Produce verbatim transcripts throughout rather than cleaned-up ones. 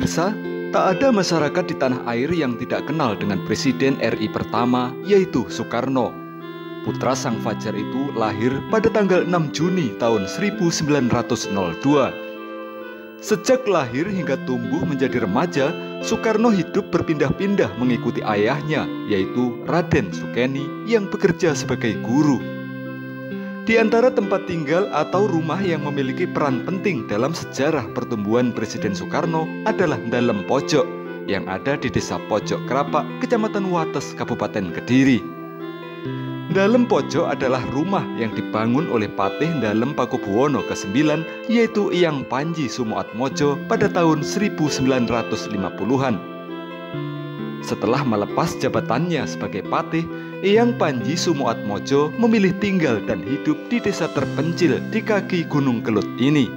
Pemirsa, tak ada masyarakat di tanah air yang tidak kenal dengan Presiden R I pertama, yaitu Soekarno. Putra Sang Fajar itu lahir pada tanggal enam Juni tahun seribu sembilan ratus nol dua. Sejak lahir hingga tumbuh menjadi remaja, Soekarno hidup berpindah-pindah mengikuti ayahnya, yaitu Raden Sukeni yang bekerja sebagai guru. Di antara tempat tinggal atau rumah yang memiliki peran penting dalam sejarah pertumbuhan Presiden Soekarno adalah Dalem Pojok yang ada di Desa Pojok Krapak, Kecamatan Wates, Kabupaten Kediri. Dalem Pojok adalah rumah yang dibangun oleh Patih Dalem Pakubuwono kesembilan, yaitu Eyang Panji Sumoatmojo pada tahun seribu sembilan ratus lima puluhan. Setelah melepas jabatannya sebagai patih, Eyang Panji Sumoatmojo memilih tinggal dan hidup di desa terpencil di kaki Gunung Kelut ini.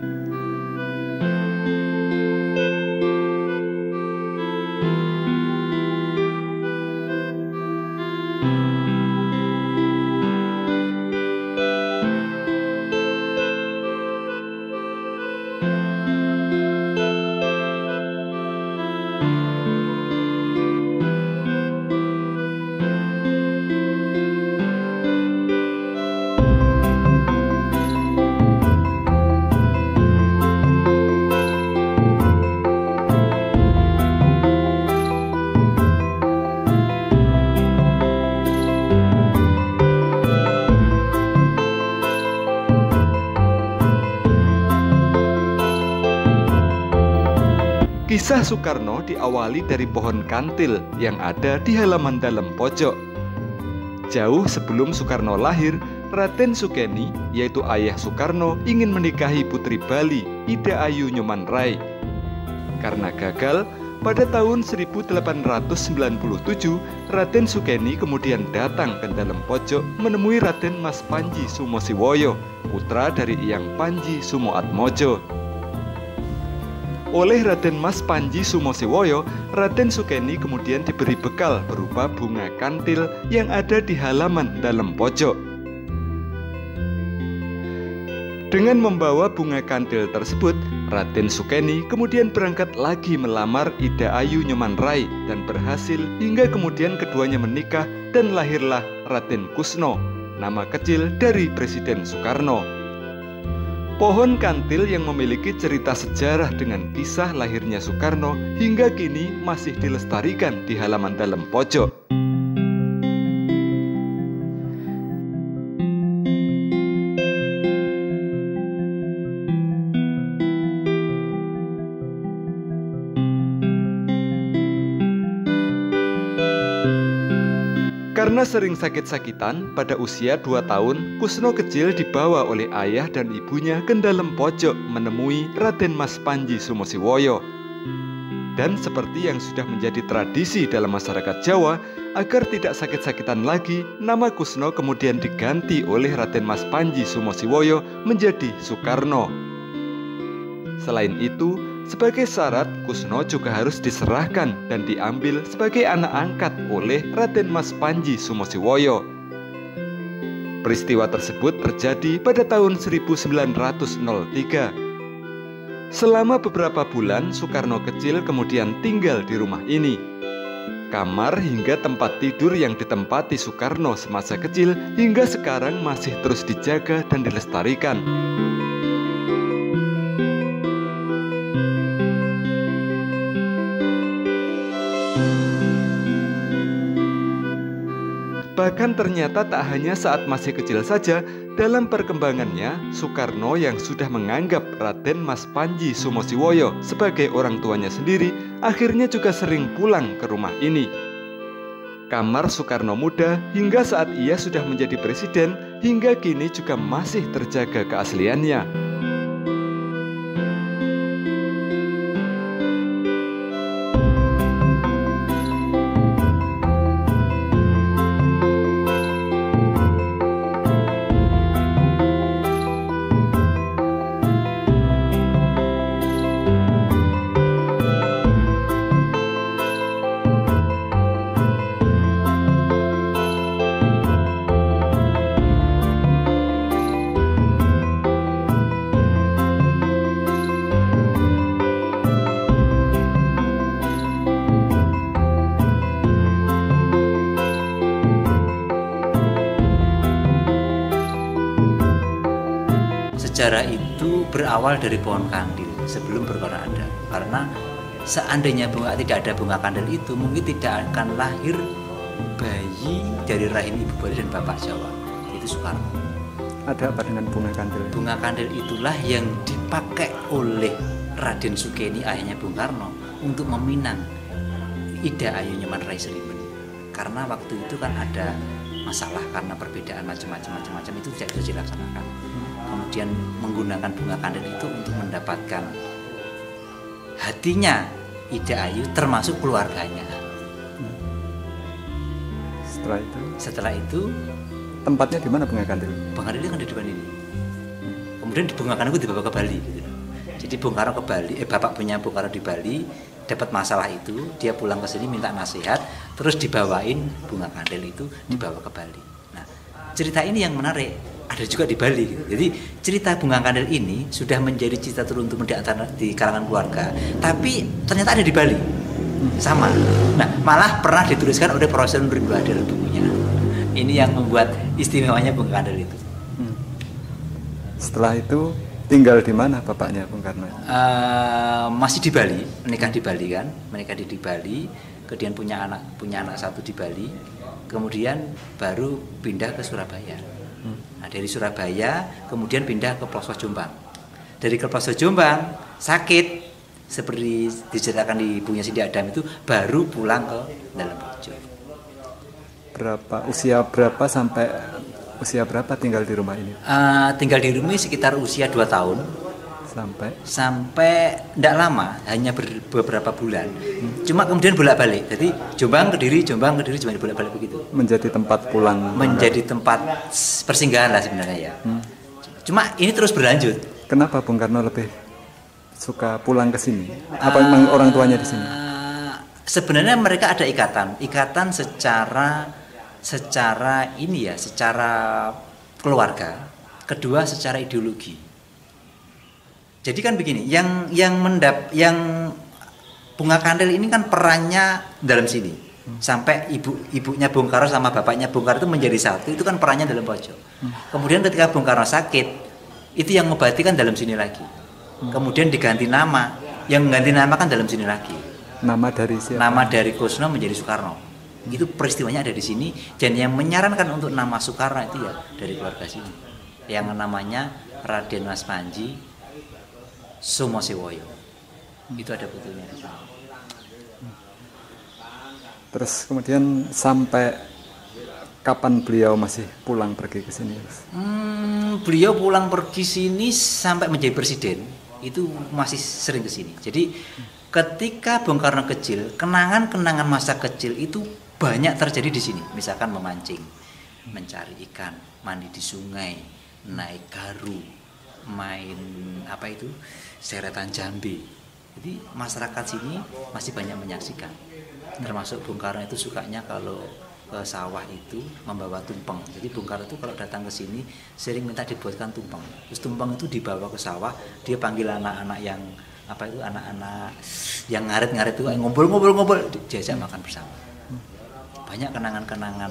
Kisah Soekarno diawali dari pohon kantil yang ada di halaman Dalem Pojok. Jauh sebelum Soekarno lahir, Raden Sukeni, yaitu ayah Soekarno, ingin menikahi putri Bali, Ida Ayu Nyoman Rai. Karena gagal, pada tahun seribu delapan ratus sembilan puluh tujuh, Raden Sukeni kemudian datang ke Dalem Pojok menemui Raden Mas Panji Sumosewoyo, putra dari Eyang Panji Sumoatmojo. Oleh Raden Mas Panji Sumosewoyo, Raden Sukeni kemudian diberi bekal berupa bunga kantil yang ada di halaman Dalem Pojok. Dengan membawa bunga kantil tersebut, Raden Sukeni kemudian berangkat lagi melamar Ida Ayu Nyoman Rai dan berhasil hingga kemudian keduanya menikah dan lahirlah Raden Kusno, nama kecil dari Presiden Soekarno. Pohon kantil yang memiliki cerita sejarah dengan kisah lahirnya Soekarno hingga kini masih dilestarikan di halaman Dalem Pojok. Karena sering sakit-sakitan, pada usia dua tahun, Kusno kecil dibawa oleh ayah dan ibunya ke Dalem Pojok menemui Raden Mas Panji Sumosewoyo. Dan seperti yang sudah menjadi tradisi dalam masyarakat Jawa, agar tidak sakit-sakitan lagi, nama Kusno kemudian diganti oleh Raden Mas Panji Sumosewoyo menjadi Soekarno. Selain itu, sebagai syarat, Kusno juga harus diserahkan dan diambil sebagai anak angkat oleh Raden Mas Panji Sumosewoyo. Peristiwa tersebut terjadi pada tahun seribu sembilan ratus nol tiga. Selama beberapa bulan, Soekarno kecil kemudian tinggal di rumah ini. Kamar hingga tempat tidur yang ditempati Soekarno semasa kecil hingga sekarang masih terus dijaga dan dilestarikan. Bahkan ternyata tak hanya saat masih kecil saja, dalam perkembangannya, Soekarno yang sudah menganggap Raden Mas Panji Sumosewoyo sebagai orang tuanya sendiri, akhirnya juga sering pulang ke rumah ini. Kamar Soekarno muda hingga saat ia sudah menjadi presiden, hingga kini juga masih terjaga keasliannya. sejarah itu berawal dari pohon kandil sebelum Bung Karno ada. Karena seandainya bunga tidak ada bunga kandil itu, mungkin tidak akan lahir bayi dari rahim ibu Bali dan bapak Jawa, itu Soekarno. Ada apa dengan bunga kandil? Bunga kandil itulah yang dipakai oleh Raden Sukeni, ayahnya Bung Karno, untuk meminang Ida Ayu Nyoman Rai Seriben. Karena waktu itu kan ada masalah karena perbedaan macam-macam-macam itu tidak bisa dilaksanakan. Kemudian menggunakan bunga kandil itu untuk mendapatkan hatinya Ida Ayu, termasuk keluarganya. Setelah itu? Setelah itu tempatnya di mana bunga kandil? Bunga kandil kan di depan ini. Kemudian bunga kandil itu dibawa ke Bali. Gitu. Jadi Bung Karno ke Bali, eh bapak punya Bung Karno di Bali, dapat masalah itu, dia pulang ke sini minta nasihat, terus dibawain bunga kandil itu dibawa ke Bali. Nah, cerita ini yang menarik, ada juga di Bali. Gitu. Jadi cerita bunga kandil ini sudah menjadi cerita turun temurun di, di kalangan keluarga, tapi ternyata ada di Bali, sama. Nah, malah pernah dituliskan oleh Profesor Benedict Anderson bukunya. Ini yang membuat istimewanya bunga kandil itu. Hmm. Setelah itu tinggal di mana bapaknya Bung Karno? Uh, masih di Bali, menikah di Bali kan, menikah di, di Bali, kemudian punya anak punya anak satu di Bali, kemudian baru pindah ke Surabaya. Hmm. Nah, dari Surabaya kemudian pindah ke Ploso Jombang. Dari ke Ploso Jombang sakit seperti diceritakan di bukunya Sidi Adam itu, baru pulang ke dalam Pojok. Berapa usia berapa sampai usia berapa tinggal di rumah ini? Uh, tinggal di rumah sekitar usia dua tahun. Sampai? Sampai tidak lama, hanya ber, beberapa bulan. Hmm. Cuma kemudian bolak-balik. Jadi Jombang, Kediri, Jombang, Kediri, Jombang, bolak-balik begitu. Menjadi tempat pulang? Menjadi tempat persinggahan lah sebenarnya ya. Hmm. Cuma ini terus berlanjut. Kenapa Bung Karno lebih suka pulang ke sini? Apa uh, memang orang tuanya di sini? Sebenarnya mereka ada ikatan. Ikatan secara... secara ini ya, secara keluarga, kedua secara ideologi. Jadi kan begini, yang yang mendap yang bunga kandil ini kan perannya dalam sini. Hmm. Sampai ibu ibunya Bung Karno sama bapaknya Bung Karno itu menjadi satu, itu kan perannya dalam Pojok. Hmm. Kemudian ketika Bung Karno sakit, itu yang mengobati kan dalam sini lagi. Hmm. Kemudian diganti nama, yang mengganti nama kan dalam sini lagi. Nama dari siapa? Nama dari Kusno menjadi Soekarno. Itu peristiwanya ada di sini, dan yang menyarankan untuk nama Soekarno itu ya dari keluarga sini, yang namanya Raden Mas Panji Sumosewoyo. Itu ada betulnya. Terus kemudian sampai kapan beliau masih pulang pergi ke sini? Hmm, beliau pulang pergi sini sampai menjadi presiden itu masih sering ke sini. Jadi ketika Bung Karno kecil, kenangan-kenangan masa kecil itu banyak terjadi di sini. Misalkan memancing, mencari ikan, mandi di sungai, naik garu, main apa itu seretan Jambi. Jadi masyarakat sini masih banyak menyaksikan. Termasuk Bung Karno itu sukanya kalau ke sawah itu membawa tumpeng. Jadi Bung Karno itu kalau datang ke sini sering minta dibuatkan tumpeng. Terus tumpeng itu dibawa ke sawah, dia panggil anak-anak yang apa itu anak-anak yang ngaret-ngaret itu ngumpul-ngumpul-ngumpul, diajak makan bersama. Banyak kenangan-kenangan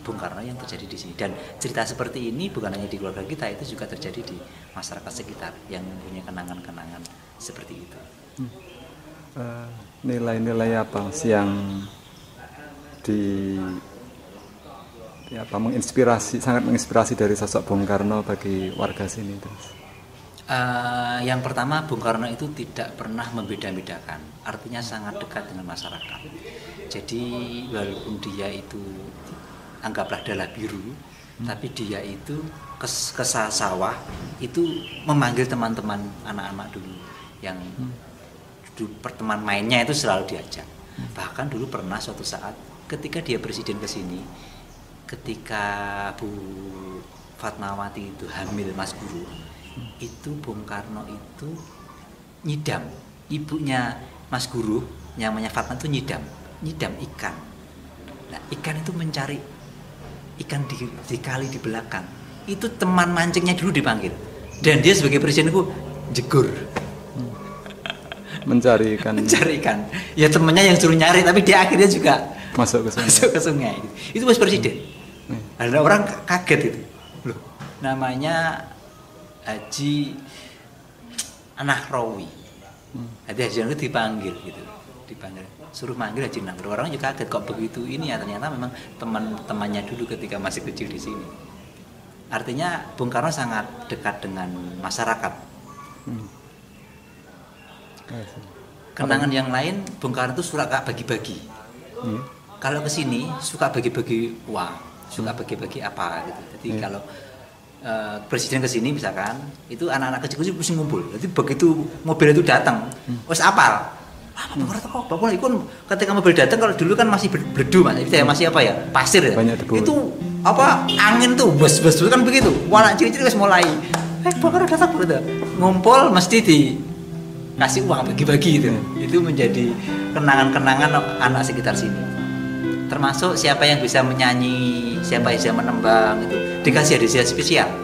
Bung Karno yang terjadi di sini, dan cerita seperti ini bukan hanya di keluarga kita, itu juga terjadi di masyarakat sekitar yang punya kenangan-kenangan seperti itu. Nilai-nilai hmm. uh, apa yang di, di apa menginspirasi, sangat menginspirasi dari sosok Bung Karno bagi warga sini? Terus uh, yang pertama, Bung Karno itu tidak pernah membeda-bedakan, artinya sangat dekat dengan masyarakat. Jadi walaupun dia itu anggaplah dalah biru, hmm. tapi dia itu kes, ke sawah itu memanggil teman-teman anak-anak dulu yang hmm. perteman mainnya itu selalu diajak. Hmm. Bahkan dulu pernah suatu saat ketika dia presiden ke sini, ketika Bu Fatmawati itu hamil Mas Guru, hmm. itu Bung Karno itu nyidam, ibunya Mas Guru namanya Fatma itu nyidam. Nyidam ikan. Nah, ikan itu mencari ikan di, di kali di belakang. Itu teman mancingnya dulu dipanggil. Dan dia sebagai presiden itu jegur. Mencari ikan. Mencari ikan. Ya temannya yang suruh nyari, tapi dia akhirnya juga masuk ke sungai. Masuk ke sungai. Itu Mas Presiden. Hmm. Ada orang kaget itu. Loh, namanya Haji Anahrawi. Nanti Haji Anahrawi dipanggil gitu, dipanggil, suruh manggil Haji Anahrawi. Orang juga kaget kok begitu ini ya, ternyata memang teman-temannya dulu ketika masih kecil di sini. Artinya Bung Karno sangat dekat dengan masyarakat. Hmm. Kenangan Apa? Yang lain, Bung Karno itu suka bagi-bagi. Hmm. Kalau kesini suka bagi-bagi uang, suka bagi-bagi apa gitu. Jadi hmm. kalau uh, presiden kesini misalkan, itu anak-anak kecil-kecil mesti ngumpul. Jadi begitu mobil itu datang, wes hmm. apal. Apa Bung Karno kok bapak ikut ketika mobil datang, kalau dulu kan masih berdebu, masih masih apa ya? Pasir ya. Itu apa angin tuh bus-bus kan begitu. Anak ciri-ciri wis mulai. Eh Bung Karno datang berada. Ngumpul mesti dikasih uang bagi-bagi itu. Itu menjadi kenangan-kenangan anak sekitar sini. Termasuk siapa yang bisa menyanyi, siapa yang bisa menembang itu dikasih hadiah spesial.